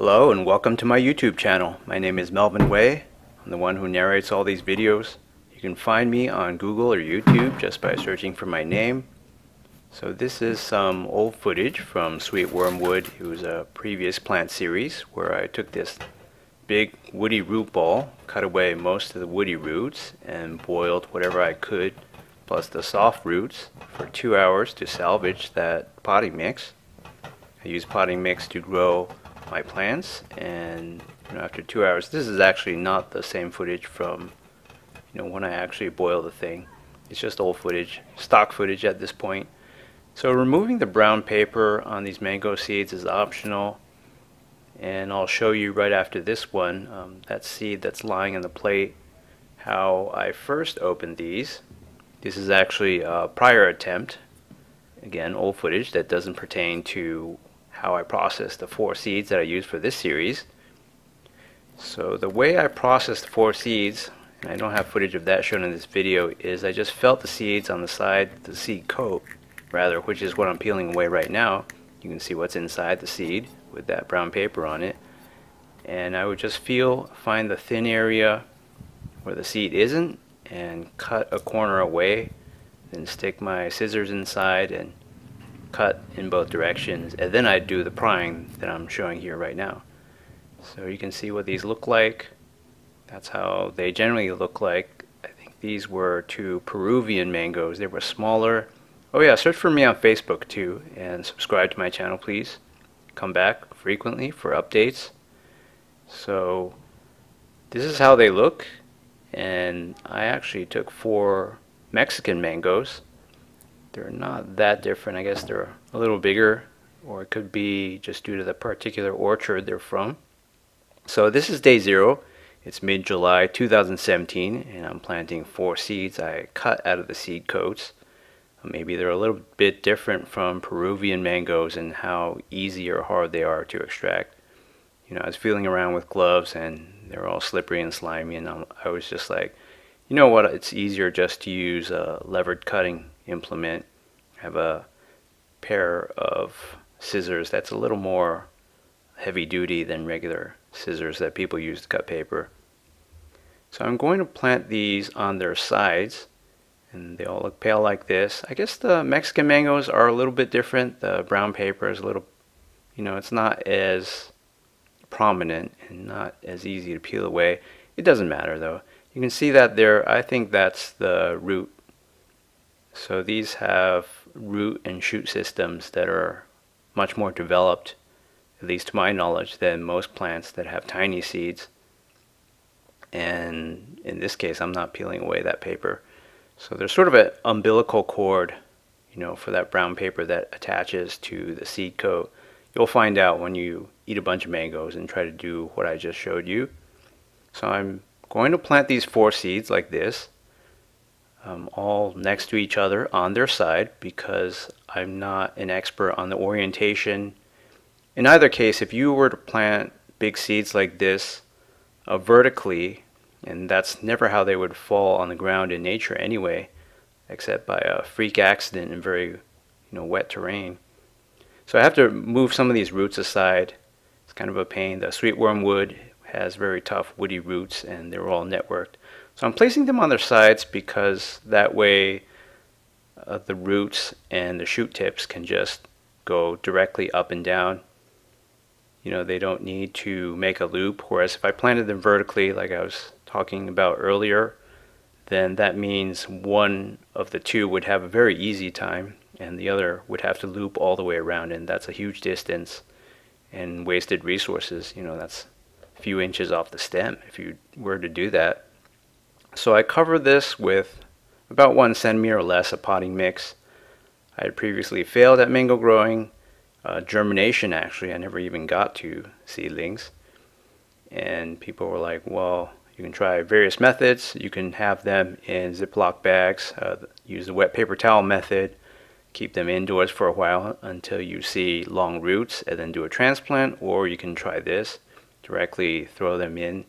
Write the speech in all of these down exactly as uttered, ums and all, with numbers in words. Hello and welcome to my YouTube channel. My name is Melvin Wei. I'm the one who narrates all these videos. You can find me on Google or YouTube just by searching for my name. So this is some old footage from Sweet Wormwood. It was a previous plant series where I took this big woody root ball, cut away most of the woody roots, and boiled whatever I could plus the soft roots for two hours to salvage that potting mix. I use potting mix to grow my plants, and you know, after two hours, this is actually not the same footage from you know when I actually boil the thing. It's just old footage, stock footage at this point. So removing the brown paper on these mango seeds is optional, and I'll show you right after this one um, that seed that's lying on the plate how I first opened these. This is actually a prior attempt, again old footage that doesn't pertain to how I process the four seeds that I use for this series. So the way I process the four seeds, and I don't have footage of that shown in this video, is I just felt the seeds on the side, the seed coat rather, which is what I'm peeling away right now. You can see what's inside the seed with that brown paper on it, and I would just feel, find the thin area where the seed isn't and cut a corner away, then stick my scissors inside and cut in both directions, and then I do the prying that I'm showing here right now. So you can see what these look like. That's how they generally look like. I think these were two Peruvian mangoes. They were smaller. Oh yeah, search for me on Facebook too, and subscribe to my channel please. Come back frequently for updates. So this is how they look, and I actually took four Mexican mangoes. They're not that different. I guess they're a little bigger, or it could be just due to the particular orchard they're from. So this is day zero. It's mid-July two thousand seventeen, and I'm planting four seeds I cut out of the seed coats. Maybe they're a little bit different from Peruvian mangoes and how easy or hard they are to extract. You know, I was feeling around with gloves and they're all slippery and slimy, and I'm, I was just like, you know what, it's easier just to use a levered cutting implement. I have a pair of scissors that's a little more heavy duty than regular scissors that people use to cut paper. So I'm going to plant these on their sides, and they all look pale like this. I guess the Mexican mangoes are a little bit different. The brown paper is a little, you know, it's not as prominent and not as easy to peel away. It doesn't matter though. You can see that there, I think that's the root. So these have root and shoot systems that are much more developed, at least to my knowledge, than most plants that have tiny seeds. And in this case, I'm not peeling away that paper. So there's sort of an umbilical cord, you know, for that brown paper that attaches to the seed coat. You'll find out when you eat a bunch of mangoes and try to do what I just showed you. So I'm going to plant these four seeds like this, um, all next to each other on their side, because I'm not an expert on the orientation. In either case, if you were to plant big seeds like this uh, vertically, and that's never how they would fall on the ground in nature anyway, except by a freak accident in very you know wet terrain. So I have to move some of these roots aside. It's kind of a pain. The sweet wormwood has very tough woody roots, and they're all networked. So I'm placing them on their sides because that way uh, the roots and the shoot tips can just go directly up and down. You know, they don't need to make a loop, whereas if I planted them vertically like I was talking about earlier, then that means one of the two would have a very easy time and the other would have to loop all the way around, and that's a huge distance and wasted resources. You know, that's a few inches off the stem if you were to do that. So I cover this with about one centimeter or less of potting mix. I had previously failed at mango growing, uh, germination actually. I never even got to seedlings, and people were like, well, you can try various methods. You can have them in Ziploc bags, uh, use the wet paper towel method, keep them indoors for a while until you see long roots and then do a transplant, or you can try this, directly throw them in.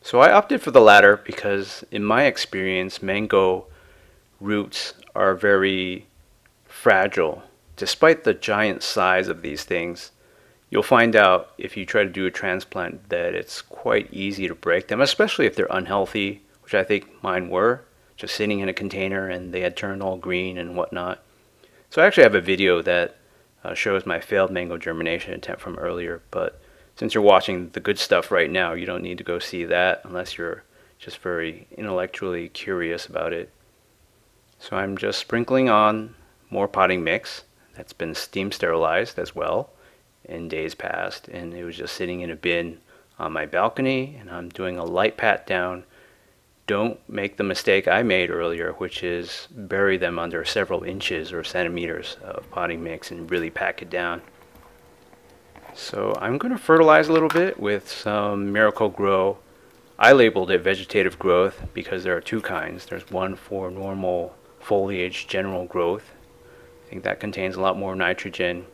So I opted for the latter because in my experience, mango roots are very fragile. Despite the giant size of these things, You'll find out if you try to do a transplant that it's quite easy to break them, especially if they're unhealthy, which I think mine were, just sitting in a container and they had turned all green and whatnot. So I actually have a video that uh, shows my failed mango germination attempt from earlier, but since you're watching the good stuff right now, you don't need to go see that unless you're just very intellectually curious about it. So I'm just sprinkling on more potting mix that's been steam sterilized as well in days past, and it was just sitting in a bin on my balcony, and I'm doing a light pat down. Don't make the mistake I made earlier, which is bury them under several inches or centimeters of potting mix and really pack it down. So I'm going to fertilize a little bit with some Miracle-Gro. I labeled it vegetative growth because there are two kinds. There's one for normal foliage general growth. I think that contains a lot more nitrogen.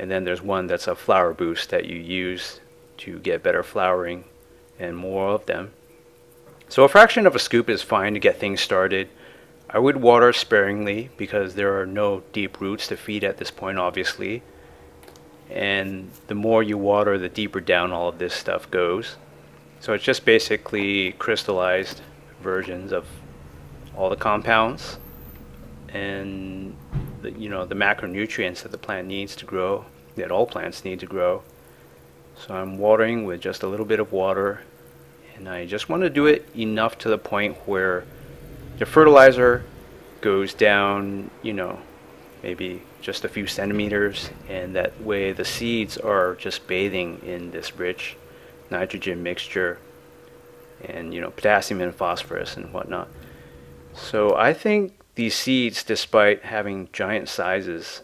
And then there's one that's a flower boost that you use to get better flowering and more of them. So a fraction of a scoop is fine to get things started. I would water sparingly because there are no deep roots to feed at this point, obviously. And the more you water, the deeper down all of this stuff goes. So it's just basically crystallized versions of all the compounds and the, you know, the macronutrients that the plant needs to grow, that all plants need to grow. So I'm watering with just a little bit of water, and I just want to do it enough to the point where the fertilizer goes down, you know, maybe just a few centimeters, and that way the seeds are just bathing in this rich nitrogen mixture and, you know, potassium and phosphorus and whatnot. So I think these seeds, despite having giant sizes,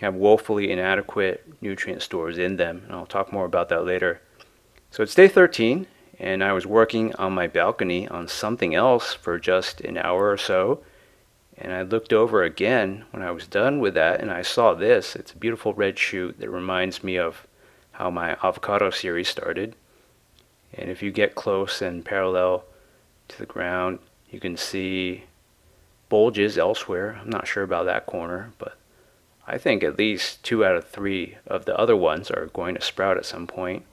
have woefully inadequate nutrient stores in them, and I'll talk more about that later. So it's day thirteen, and I was working on my balcony on something else for just an hour or so, and I looked over again when I was done with that, and I saw this. It's a beautiful red shoot that reminds me of how my avocado series started. And if you get close and parallel to the ground, you can see bulges elsewhere. I'm not sure about that corner, but I think at least two out of three of the other ones are going to sprout at some point.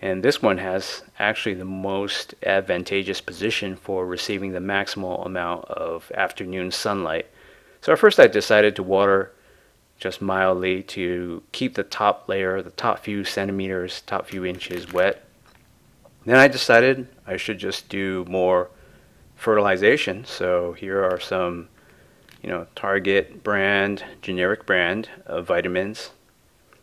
And this one has actually the most advantageous position for receiving the maximal amount of afternoon sunlight. So at first I decided to water just mildly to keep the top layer, the top few centimeters, top few inches wet. Then I decided I should just do more fertilization. So here are some, you know, Target brand, generic brand of vitamins,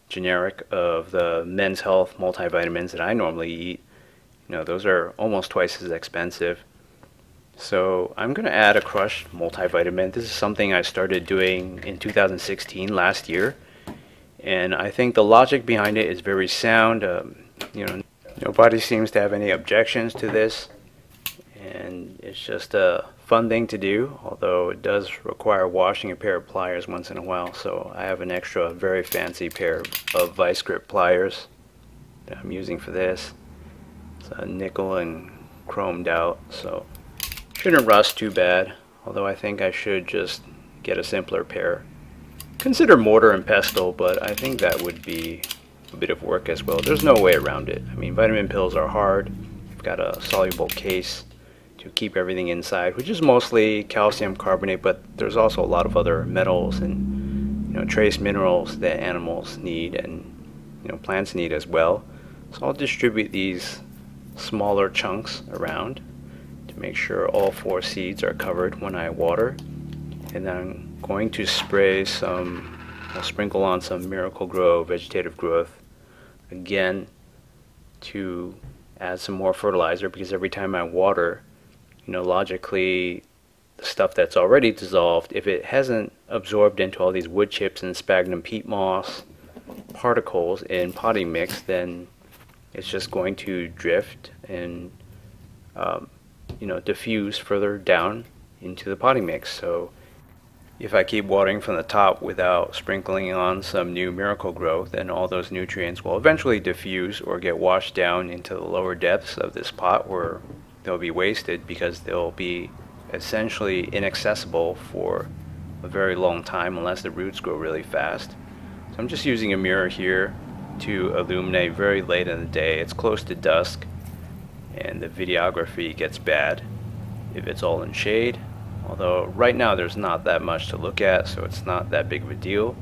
generic of the Men's Health multivitamins that I normally eat. You know, those are almost twice as expensive. So I'm going to add a crushed multivitamin. This is something I started doing in two thousand sixteen, last year. And I think the logic behind it is very sound. Um, you know, nobody seems to have any objections to this, and it's just a fun thing to do, although it does require washing a pair of pliers once in a while. So I have an extra very fancy pair of vice grip pliers that I'm using for this. It's a nickel and chromed out, so shouldn't rust too bad, although I think I should just get a simpler pair. Consider mortar and pestle, but I think that would be a bit of work as well. There's no way around it. I mean, vitamin pills are hard. You've got a soluble case to keep everything inside, which is mostly calcium carbonate, but there's also a lot of other metals and, you know, trace minerals that animals need and, you know, plants need as well. So I'll distribute these smaller chunks around to make sure all four seeds are covered when I water. And then I'm going to spray some, I'll sprinkle on some Miracle-Gro vegetative growth again to add some more fertilizer, because every time I water, you know, logically the stuff that's already dissolved, if it hasn't absorbed into all these wood chips and sphagnum peat moss particles in potting mix, then it's just going to drift and um, you know, diffuse further down into the potting mix. So if I keep watering from the top without sprinkling on some new Miracle-Gro, then all those nutrients will eventually diffuse or get washed down into the lower depths of this pot, where they'll be wasted because they'll be essentially inaccessible for a very long time unless the roots grow really fast. So I'm just using a mirror here to illuminate very late in the day. It's close to dusk and the videography gets bad if it's all in shade, although right now there's not that much to look at, so it's not that big of a deal.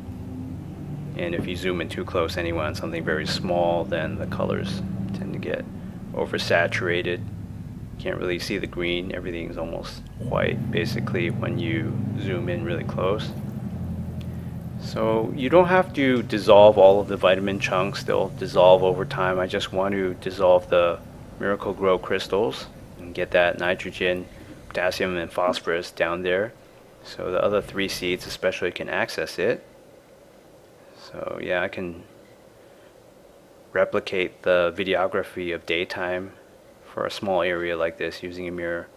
And if you zoom in too close anyway on something very small, then the colors tend to get oversaturated. Can't really see the green, everything's almost white basically when you zoom in really close. So you don't have to dissolve all of the vitamin chunks, they'll dissolve over time. I just want to dissolve the Miracle-Gro crystals and get that nitrogen, potassium and phosphorus down there so the other three seeds especially can access it. So yeah, I can replicate the videography of daytime for a small area like this using a mirror.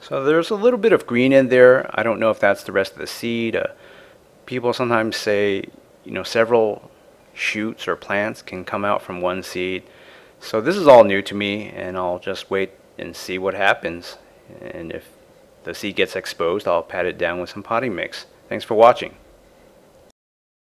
So there's a little bit of green in there. I don't know if that's the rest of the seed. Uh, people sometimes say, you know, several shoots or plants can come out from one seed. So this is all new to me, and I'll just wait and see what happens. And if the seed gets exposed, I'll pat it down with some potting mix. Thanks for watching.